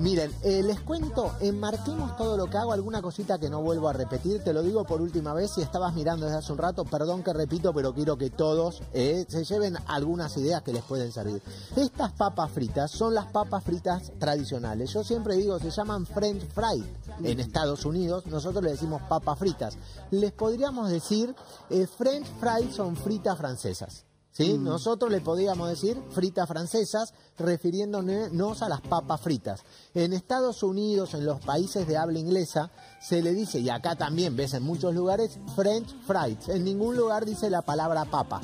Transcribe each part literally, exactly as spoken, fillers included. Miren, eh, les cuento, enmarquemos todo lo que hago, alguna cosita que no vuelvo a repetir, te lo digo por última vez, si estabas mirando desde hace un rato, perdón que repito, pero quiero que todos eh, se lleven algunas ideas que les pueden servir. Estas papas fritas son las papas fritas tradicionales, yo siempre digo, se llaman French fries en Estados Unidos, nosotros le decimos papas fritas, les podríamos decir eh, French fries son fritas francesas. ¿Sí? Mm. Nosotros le podíamos decir fritas francesas, refiriéndonos a las papas fritas. En Estados Unidos, en los países de habla inglesa, se le dice, y acá también ves en muchos lugares, French fries. En ningún lugar dice la palabra papa.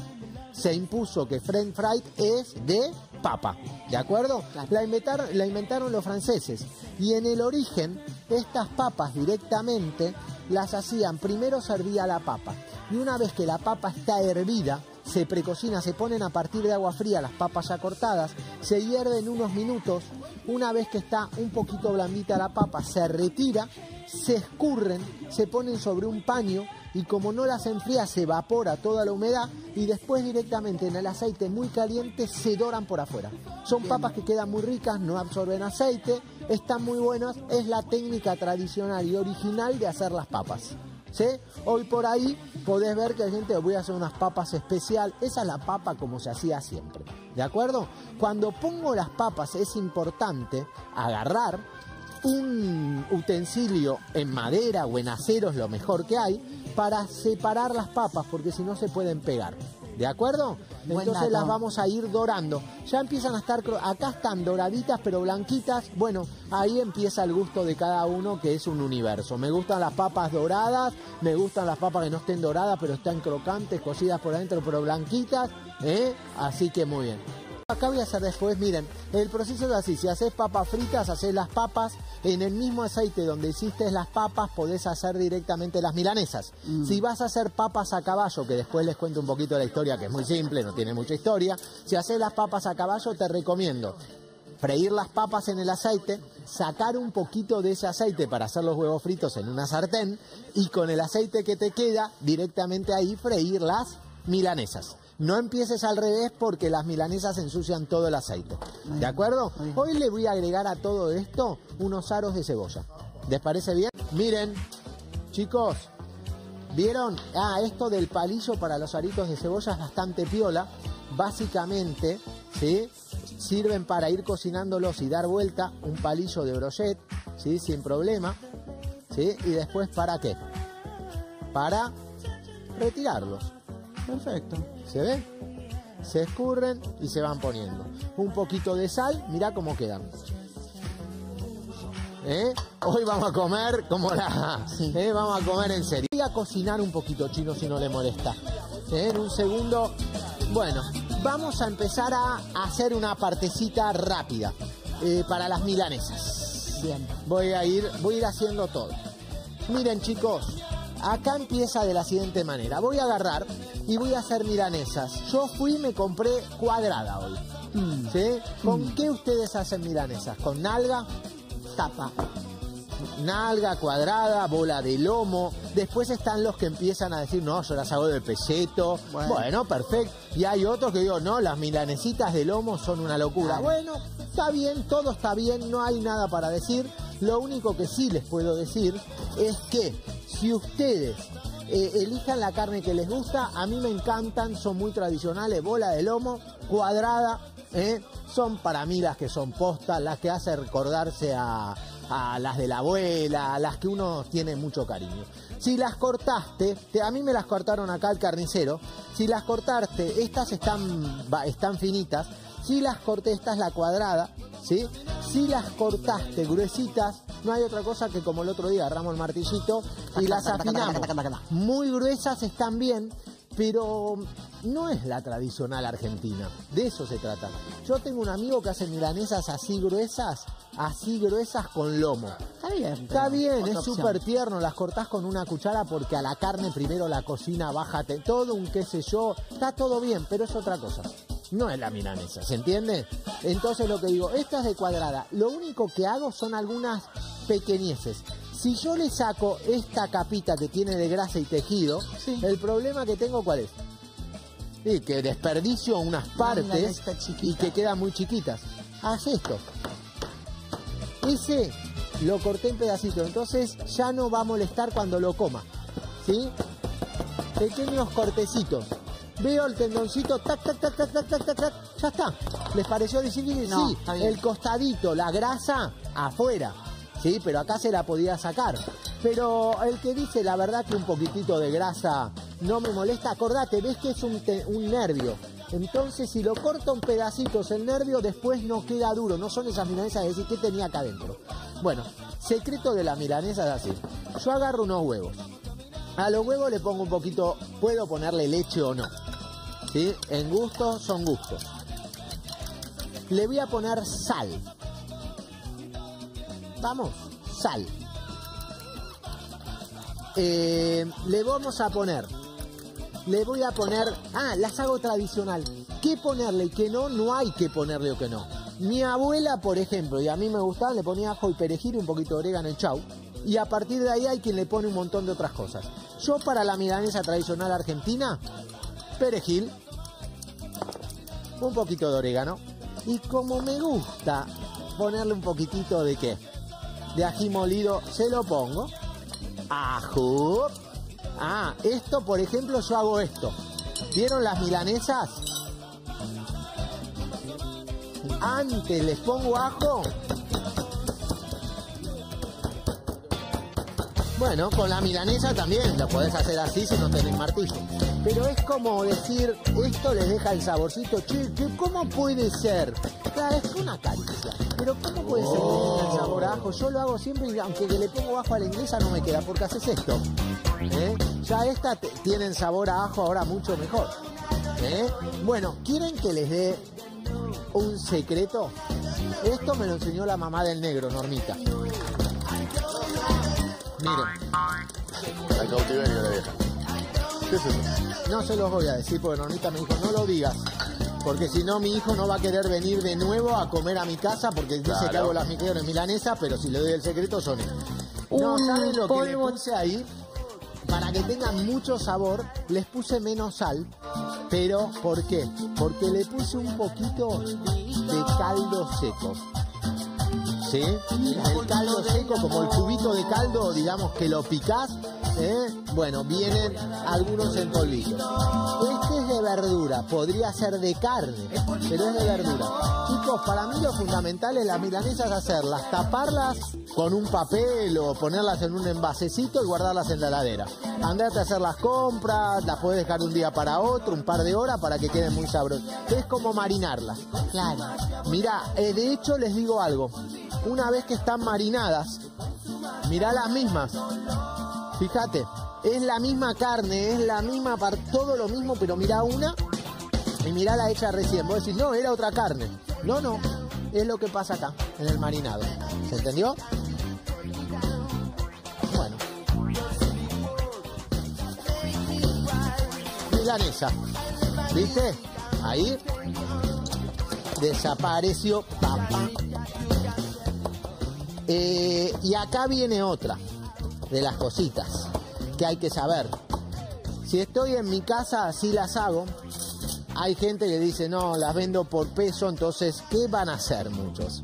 Se impuso que French fries es de papa, ¿de acuerdo? La inventaron, la inventaron los franceses. Y en el origen, estas papas directamente las hacían, primero servía la papa. Y una vez que la papa está hervida, se precocina, se ponen a partir de agua fría las papas ya cortadas, se hierven unos minutos, una vez que está un poquito blandita la papa, se retira, se escurren, se ponen sobre un paño y como no las enfría se evapora toda la humedad y después directamente en el aceite muy caliente se doran por afuera. Son papas que quedan muy ricas, no absorben aceite, están muy buenas, es la técnica tradicional y original de hacer las papas. ¿Sí? Hoy por ahí podés ver que hay gente, voy a hacer unas papas especial, esa es la papa como se hacía siempre, ¿de acuerdo? Cuando pongo las papas es importante agarrar un utensilio en madera o en acero, es lo mejor que hay, para separar las papas, porque si no se pueden pegar. ¿De acuerdo? Entonces las vamos a ir dorando. Ya empiezan a estar, acá están doraditas pero blanquitas. Bueno, ahí empieza el gusto de cada uno, que es un universo. Me gustan las papas doradas, me gustan las papas que no estén doradas, pero están crocantes, cocidas por adentro, pero blanquitas, ¿eh? Así que muy bien. Acá voy a hacer después, miren, el proceso es así, si haces papas fritas, haces las papas, en el mismo aceite donde hiciste las papas podés hacer directamente las milanesas. Mm. Si vas a hacer papas a caballo, que después les cuento un poquito la historia, que es muy simple, no tiene mucha historia, si haces las papas a caballo te recomiendo freír las papas en el aceite, sacar un poquito de ese aceite para hacer los huevos fritos en una sartén y con el aceite que te queda directamente ahí freír las milanesas. No empieces al revés porque las milanesas ensucian todo el aceite. ¿De acuerdo? Hoy le voy a agregar a todo esto unos aros de cebolla. ¿Les parece bien? Miren, chicos, ¿vieron? Ah, esto del palillo para los aritos de cebolla es bastante piola. Básicamente, ¿sí? Sirven para ir cocinándolos y dar vuelta un palillo de brochet, ¿sí? Sin problema, ¿sí? Y después, ¿para qué? Para retirarlos. Perfecto. ¿Se ve? Se escurren y se van poniendo. Un poquito de sal, mirá cómo quedan. ¿Eh? Hoy vamos a comer como la... ¿Eh? Vamos a comer en serio. Voy a cocinar un poquito, Chino, si no le molesta. ¿Eh? En un segundo... Bueno, vamos a empezar a hacer una partecita rápida eh, para las milanesas. Bien. Voy a ir, voy a ir haciendo todo. Miren, chicos, acá empieza de la siguiente manera. Voy a agarrar... y voy a hacer milanesas. Yo fui y me compré cuadrada hoy. Mm. ¿Sí? ¿Con mm. qué ustedes hacen milanesas? ¿Con nalga? Tapa. Nalga, cuadrada, bola de lomo. Después están los que empiezan a decir, no, yo las hago de peseto. Bueno, bueno perfecto. Y hay otros que digo, no, las milanesitas de lomo son una locura. Claro. Bueno, está bien, todo está bien, no hay nada para decir. Lo único que sí les puedo decir es que si ustedes... Eh, elijan la carne que les gusta, a mí me encantan, son muy tradicionales, bola de lomo, cuadrada, ¿eh? Son para mí las que son postas, las que hacen recordarse a, a las de la abuela, a las que uno tiene mucho cariño. Si las cortaste, te, a mí me las cortaron acá el carnicero, si las cortaste, estas están, están finitas, si las corté, esta es la cuadrada, ¿sí? Si las cortaste gruesitas, no hay otra cosa que como el otro día agarramos el martillito y las afinamos. Muy gruesas están bien, pero no es la tradicional argentina. De eso se trata. Yo tengo un amigo que hace milanesas así gruesas, así gruesas con lomo. Está bien. Está bien, es súper tierno. Las cortás con una cuchara porque a la carne primero la cocina, bájate todo, un qué sé yo. Está todo bien, pero es otra cosa. No es la milanesa, ¿se entiende? Entonces lo que digo, esta es de cuadrada. Lo único que hago son algunas pequeñeces. Si yo le saco esta capita que tiene de grasa y tejido, sí. El problema que tengo, ¿cuál es? Y que desperdicio unas partes y que quedan muy chiquitas. Haz esto. Ese lo corté en pedacitos, entonces ya no va a molestar cuando lo coma, ¿sí? Pequeños cortecitos. Veo el tendoncito, tac, tac, tac, tac, tac, tac, tac, ya está. ¿Les pareció difícil? No, sí, el costadito, la grasa, afuera, ¿sí? Pero acá se la podía sacar. Pero el que dice, la verdad que un poquitito de grasa no me molesta, acordate, ves que es un, un nervio. Entonces, si lo corto en pedacitos el nervio, después no queda duro. No son esas milanesas de decir, ¿qué tenía acá adentro? Bueno, secreto de las milanesas es así. Yo agarro unos huevos. A los huevos le pongo un poquito, puedo ponerle leche o no. ¿Sí? En gusto son gustos. Le voy a poner sal. Vamos, sal. Eh, le vamos a poner... Le voy a poner... Ah, las hago tradicional. ¿Qué ponerle y qué no? No hay que ponerle o que no. Mi abuela, por ejemplo, y a mí me gustaba, le ponía ajo y perejil y un poquito de orégano y chau. Y a partir de ahí hay quien le pone un montón de otras cosas. Yo para la milanesa tradicional argentina, perejil, un poquito de orégano. Y como me gusta ponerle un poquitito de qué, de ají molido, se lo pongo. Ajo. Ah, esto, por ejemplo, yo hago esto. ¿Vieron las milanesas? Antes les pongo ajo. Bueno, con la milanesa también lo podés hacer así si no tenés martillo. Pero es como decir, esto les deja el saborcito. Che, ¿cómo puede ser? Claro, es una caricia. Pero ¿cómo puede ser que tenga el sabor a ajo? Yo lo hago siempre y aunque le pongo ajo a la inglesa no me queda, porque haces esto. ¿Eh? Ya estas tienen sabor a ajo ahora mucho mejor. ¿Eh? Bueno, ¿quieren que les dé un secreto? Esto me lo enseñó la mamá del negro, Normita. Miren. La cautiverio de la vieja. ¿Qué es eso? No se los voy a decir porque Normita me dijo, no lo digas. Porque si no, mi hijo no va a querer venir de nuevo a comer a mi casa porque claro. Dice que hago las milanesas milanesas, pero si le doy el secreto son ellos. No, ¿saben lo polvo. que le puse ahí? Para que tengan mucho sabor, les puse menos sal. Pero, ¿por qué? Porque le puse un poquito de caldo seco. ¿Sí? El caldo seco, como el cubito de caldo, digamos que lo picás, ¿eh? Bueno, vienen algunos en polvillos. Este es de verdura, podría ser de carne, pero es de verdura. Chicos, para mí lo fundamental es las milanesas hacerlas, taparlas con un papel o ponerlas en un envasecito y guardarlas en la heladera. Andate a hacer las compras, las podés dejar de un día para otro, un par de horas para que queden muy sabrosas. Es como marinarlas. Claro. Mirá, eh, de hecho les digo algo. Una vez que están marinadas, mirá las mismas. Fíjate, es la misma carne, es la misma, todo lo mismo, pero mirá una y mirá la hecha recién. Vos decís, no, era otra carne. No, no, es lo que pasa acá, en el marinado. ¿Se entendió? Bueno. Milanesa. ¿Viste? Ahí desapareció, papá. Eh, y acá viene otra de las cositas que hay que saber. Si estoy en mi casa, así las hago. Hay gente que dice, no, las vendo por peso. Entonces, ¿qué van a hacer muchos?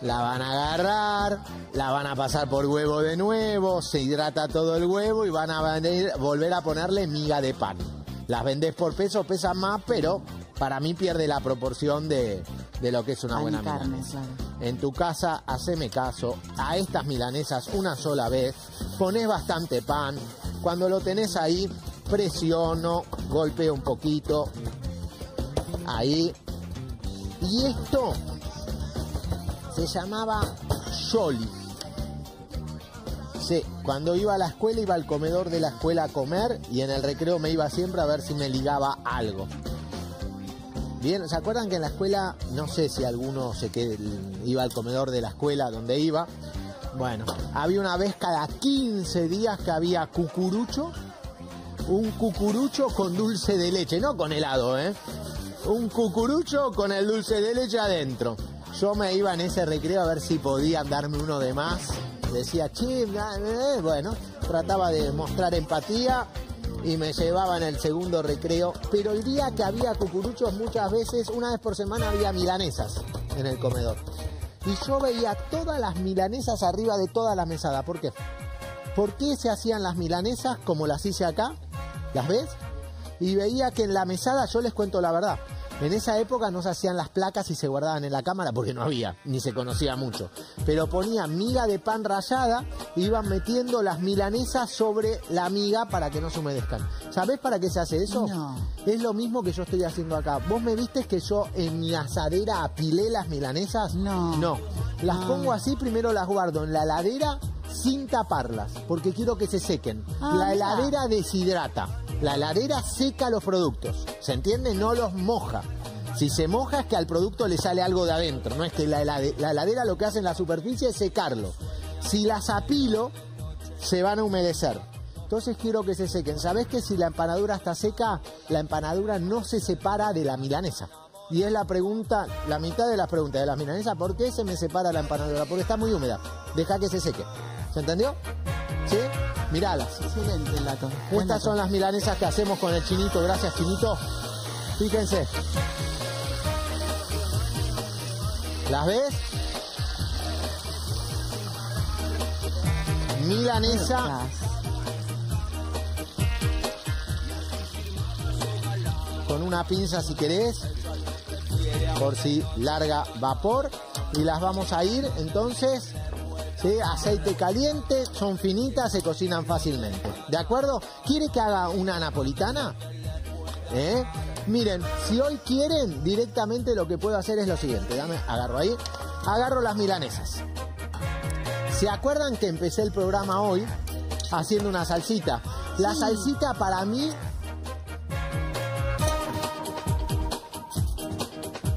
La van a agarrar, la van a pasar por huevo de nuevo, se hidrata todo el huevo y van a venir, volver a ponerle miga de pan. Las vendés por peso, pesan más, pero para mí pierde la proporción de, de lo que es una buena milanesa. En tu casa, haceme caso a estas milanesas una sola vez. Ponés bastante pan. Cuando lo tenés ahí, presiono, golpeo un poquito. Ahí. Y esto se llamaba Yoli. Sí, cuando iba a la escuela, iba al comedor de la escuela a comer. Y en el recreo me iba siempre a ver si me ligaba algo. Bien, ¿se acuerdan que en la escuela, no sé si alguno se quedó, iba al comedor de la escuela donde iba? Bueno, había una vez cada quince días que había cucurucho, un cucurucho con dulce de leche, no con helado, ¿eh? Un cucurucho con el dulce de leche adentro. Yo me iba en ese recreo a ver si podían darme uno de más. Decía, che, bueno, trataba de mostrar empatía. Y me llevaban el segundo recreo. Pero el día que había cucuruchos, muchas veces, una vez por semana había milanesas en el comedor. y yo veía todas las milanesas arriba de toda la mesada. ¿Por qué? ¿Por qué se hacían las milanesas como las hice acá? ¿Las ves? Y veía que en la mesada, yo les cuento la verdad, en esa época no se hacían las placas y se guardaban en la cámara porque no había, ni se conocía mucho. Pero ponían miga de pan rallada e iban metiendo las milanesas sobre la miga para que no se humedezcan. ¿Sabés para qué se hace eso? No. Es lo mismo que yo estoy haciendo acá. ¿Vos me viste que yo en mi asadera apilé las milanesas? No. No. Las no. pongo así, primero las guardo en la heladera sin taparlas, porque quiero que se sequen. Ah, la heladera deshidrata. La heladera seca los productos, ¿se entiende? No los moja. Si se moja es que al producto le sale algo de adentro, no es que la heladera, la heladera lo que hace en la superficie es secarlo. Si las apilo, se van a humedecer. Entonces quiero que se sequen. ¿Sabés que si la empanadura está seca, la empanadura no se separa de la milanesa? Y es la pregunta, la mitad de las preguntas de la milanesa, ¿por qué se me separa la empanadura? Porque está muy húmeda. Deja que se seque. ¿Se entendió? ¿Sí? Miralas. Excelente el dato. Estas son las milanesas que hacemos con el Chinito. Gracias, Chinito. Fíjense. ¿Las ves? Milanesa. Con una pinza si querés. Por si larga vapor. Y las vamos a ir entonces... ¿Sí? Aceite caliente, son finitas, se cocinan fácilmente. ¿De acuerdo? ¿Quiere que haga una napolitana? ¿Eh? Miren, si hoy quieren, directamente lo que puedo hacer es lo siguiente. Dame, agarro ahí. Agarro las milanesas. ¿Se acuerdan que empecé el programa hoy haciendo una salsita? La sí. salsita para mí...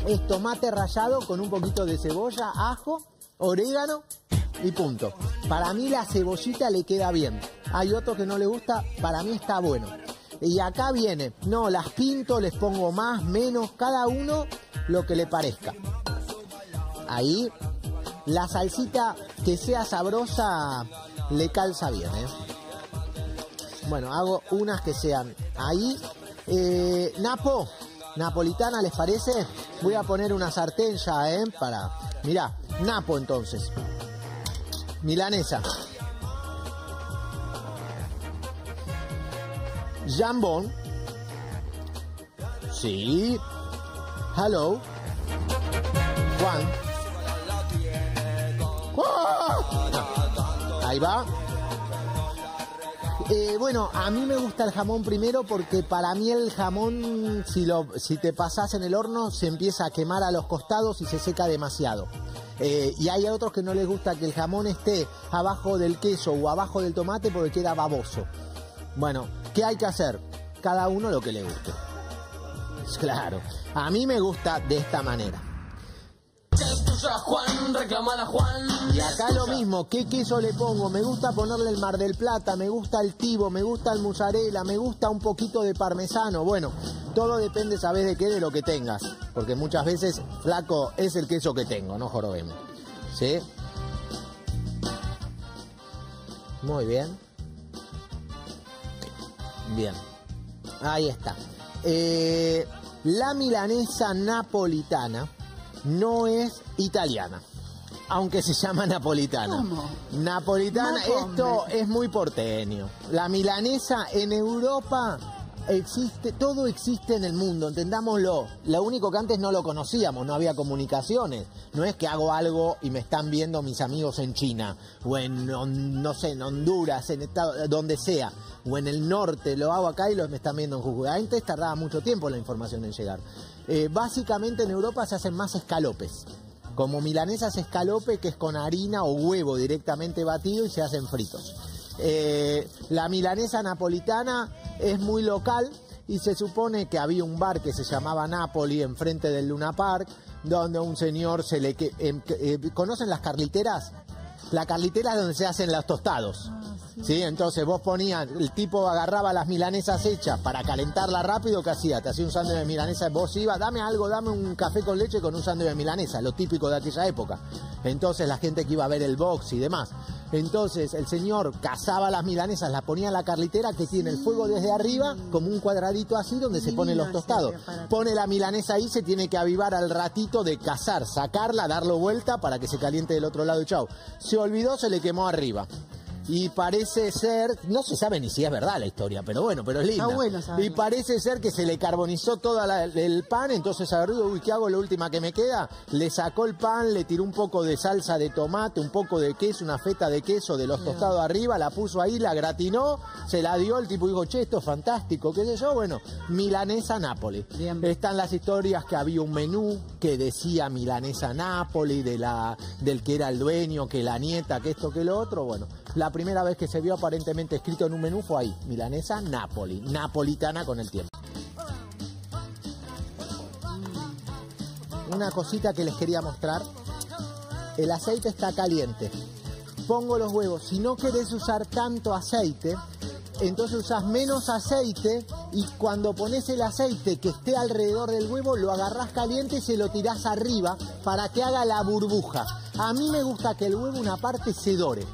es tomate rallado con un poquito de cebolla, ajo, orégano... y punto. Para mí la cebollita le queda bien. Hay otro que no le gusta, para mí está bueno. Y acá viene, no, las pinto, les pongo más, menos, cada uno lo que le parezca. Ahí, la salsita que sea sabrosa le calza bien, ¿eh? Bueno, hago unas que sean ahí. Eh, Napo, napolitana, ¿les parece? Voy a poner una sartén ya, ¿eh? Para... Mirá, Napo entonces. Milanesa. Jambón. Sí. Hello. Juan. ¡Oh! Ahí va. Eh, bueno, a mí me gusta el jamón primero porque para mí el jamón, si, lo, si te pasás en el horno, se empieza a quemar a los costados y se seca demasiado. Eh, y hay otros que no les gusta que el jamón esté abajo del queso o abajo del tomate porque queda baboso. Bueno, ¿qué hay que hacer? Cada uno lo que le guste. Claro, a mí me gusta de esta manera. Y acá lo mismo, ¿qué queso le pongo? Me gusta ponerle el Mar del Plata, me gusta el Tibo, me gusta el mozzarella, me gusta un poquito de parmesano. Bueno, todo depende, ¿sabés de qué? De lo que tengas. Porque muchas veces, flaco, es el queso que tengo, no jorobemos. ¿Sí? Muy bien. Bien. Ahí está. Eh, la milanesa napolitana no es italiana, aunque se llama napolitana. ¿Cómo? Napolitana, no, esto es muy porteño. La milanesa en Europa existe, todo existe en el mundo, entendámoslo. Lo único que antes no lo conocíamos, no había comunicaciones. No es que hago algo y me están viendo mis amigos en China, o en, no sé, en Honduras, en Estados, donde sea, o en el norte, lo hago acá y los me están viendo en Jujuy. Antes tardaba mucho tiempo la información en llegar. Eh, básicamente en Europa se hacen más escalopes, como milanesas escalope, que es con harina o huevo directamente batido y se hacen fritos. Eh, la milanesa napolitana es muy local y se supone que había un bar que se llamaba Napoli enfrente del Luna Park, donde a un señor se le... Que, eh, eh, ¿conocen las carliteras? La carlitera es donde se hacen los tostados. ¿sí? Entonces vos ponías, el tipo agarraba las milanesas hechas para calentarla rápido, ¿qué hacía? Te hacía un sándwich de milanesa, vos ibas, dame algo, dame un café con leche con un sándwich de milanesa, lo típico de aquella época. Entonces la gente que iba a ver el box y demás. Entonces el señor cazaba las milanesas, las ponía en la carlitera que tiene el fuego desde arriba, como un cuadradito así donde se ponen los tostados. Pone la milanesa ahí, se tiene que avivar al ratito de cazar, sacarla, darlo vuelta para que se caliente del otro lado y chau. Se olvidó, se le quemó arriba. Y parece ser, no se sabe ni si es verdad la historia, pero bueno, pero es linda. Abuelo, y parece ser que se le carbonizó todo el pan, entonces agarró, uy, ¿qué hago? Lo última que me queda. Le sacó el pan, le tiró un poco de salsa de tomate, un poco de queso, una feta de queso de los tostados arriba, la puso ahí, la gratinó, se la dio, el tipo dijo, che, esto es fantástico, qué sé yo, bueno, milanesa Nápoles. Bien. Están las historias que había un menú que decía milanesa Nápoles, de la, del que era el dueño, que la nieta, que esto, que lo otro, bueno, la primera vez que se vio aparentemente escrito en un menú fue ahí, milanesa Nápoli, napolitana con el tiempo. Una cosita que les quería mostrar, el aceite está caliente, pongo los huevos, si no querés usar tanto aceite, entonces usás menos aceite y cuando pones el aceite que esté alrededor del huevo lo agarrás caliente y se lo tirás arriba para que haga la burbuja. A mí me gusta que el huevo una parte se dore.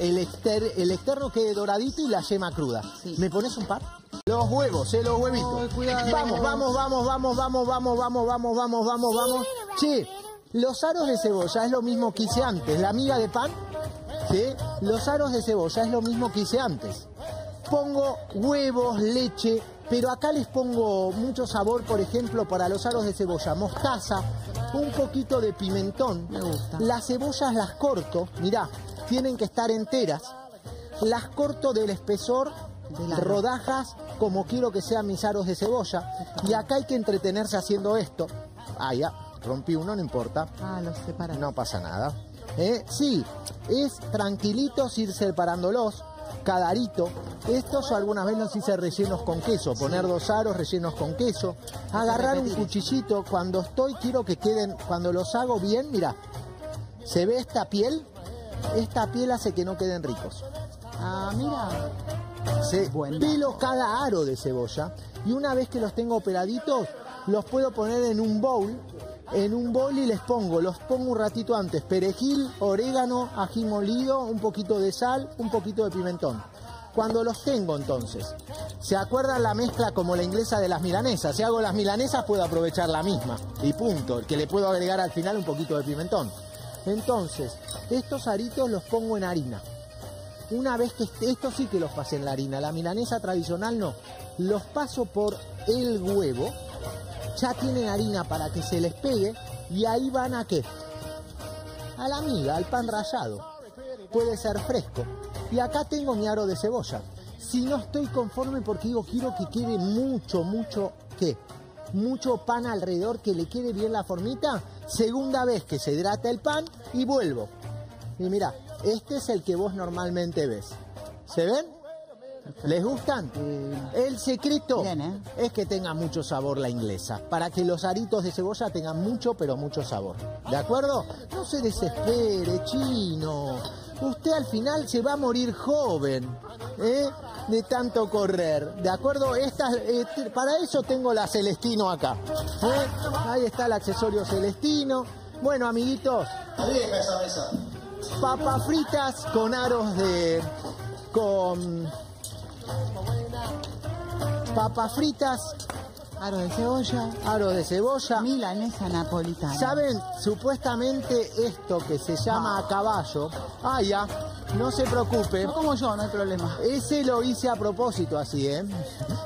El, exter, el externo quede doradito y la yema cruda. Sí. ¿Me pones un par? Los huevos, eh, los huevitos. Oh, vamos, vamos, vamos, vamos, vamos, vamos, vamos, vamos, vamos, vamos, vamos. Che, los aros de cebolla es lo mismo que hice antes. La miga de pan, ¿sí? Los aros de cebolla es lo mismo que hice antes. Pongo huevos, leche, pero acá les pongo mucho sabor, por ejemplo, para los aros de cebolla, mostaza, un poquito de pimentón. Me gusta. Las cebollas las corto, mirá. Tienen que estar enteras, las corto del espesor, de rodajas, como quiero que sean mis aros de cebolla. Y acá hay que entretenerse haciendo esto. Ah, ya, rompí uno, no importa. Ah, los separamos. No pasa nada. Eh, sí, es tranquilitos ir separándolos, cada arito. Estos algunas veces los hice rellenos con queso, poner dos aros rellenos con queso. Agarrar un cuchillito, cuando estoy quiero que queden, cuando los hago bien, mirá, se ve esta piel. Esta piel hace que no queden ricos. Ah, mira. Se pelo cada aro de cebolla y una vez que los tengo peladitos, los puedo poner en un bowl, en un bowl y les pongo, los pongo un ratito antes, perejil, orégano, ají molido, un poquito de sal, un poquito de pimentón. Cuando los tengo entonces, ¿se acuerdan la mezcla como la inglesa de las milanesas? Si hago las milanesas puedo aprovechar la misma y punto, que le puedo agregar al final un poquito de pimentón. Entonces, estos aritos los pongo en harina. Una vez que estos sí que los pasé en la harina, la milanesa tradicional no. Los paso por el huevo, ya tienen harina para que se les pegue y ahí van a qué? A la miga, al pan rallado. Puede ser fresco. Y acá tengo mi aro de cebolla. Si no estoy conforme porque digo quiero que quede mucho, mucho qué. mucho pan alrededor, que le quede bien la formita, segunda vez que se hidrata el pan y vuelvo. Y mirá, este es el que vos normalmente ves. ¿Se ven? ¿Les gustan? El secreto bien, ¿eh? es que tenga mucho sabor la inglesa, para que los aritos de cebolla tengan mucho, pero mucho sabor. ¿De acuerdo? No se desespere, chino. Usted al final se va a morir joven, ¿eh? De tanto correr, ¿de acuerdo? Estas, eh, para eso tengo la Celestino acá, ¿eh? Ahí está el accesorio Celestino. Bueno, amiguitos, papas fritas con aros de... con... papas fritas... aro de cebolla. Aro de cebolla. Milanesa napolitana. ¿Saben? Supuestamente esto que se llama a caballo. Ah, ya. No se preocupe. No como yo, no hay problema. Ese lo hice a propósito así, ¿eh?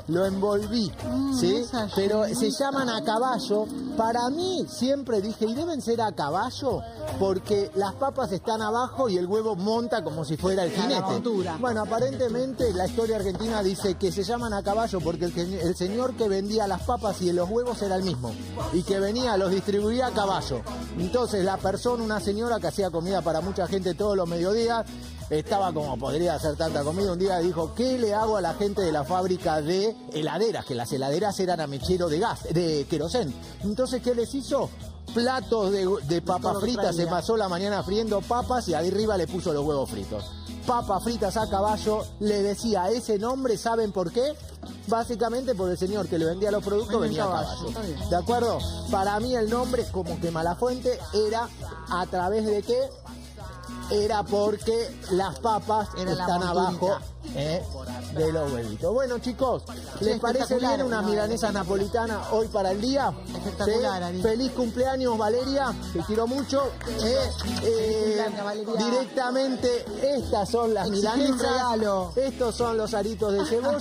Lo envolví, mm, ¿sí? Pero se llaman a caballo. Para mí, siempre dije, ¿y deben ser a caballo? Porque las papas están abajo y el huevo monta como si fuera el jinete. Bueno, aparentemente la historia argentina dice que se llaman a caballo porque el, el señor que vendía las papas y los huevos era el mismo. Y que venía, los distribuía a caballo. Entonces la persona, una señora que hacía comida para mucha gente todos los mediodías, estaba como podría hacer tanta comida, un día dijo, ¿qué le hago a la gente de la fábrica de heladeras? Que las heladeras eran a mechero de gas, de querosén. Entonces, ¿qué les hizo? Platos de, de papas fritas, se pasó la mañana friendo papas y ahí arriba le puso los huevos fritos. papas fritas a caballo, le decía ese nombre, ¿saben por qué? Básicamente por el señor que le vendía los productos venía a caballo, ¿de acuerdo? Para mí el nombre, como que Malafuente, era a través de qué, era porque las papas era están la abajo eh, de los huevitos. Bueno, chicos, ¿les parece bien unas milanesas napolitanas hoy para el día? Espectacular, ¿sí? Feliz cumpleaños, Valeria, te quiero mucho. Eh, eh, directamente estas son las milanesas, estos son los aritos de cebolla.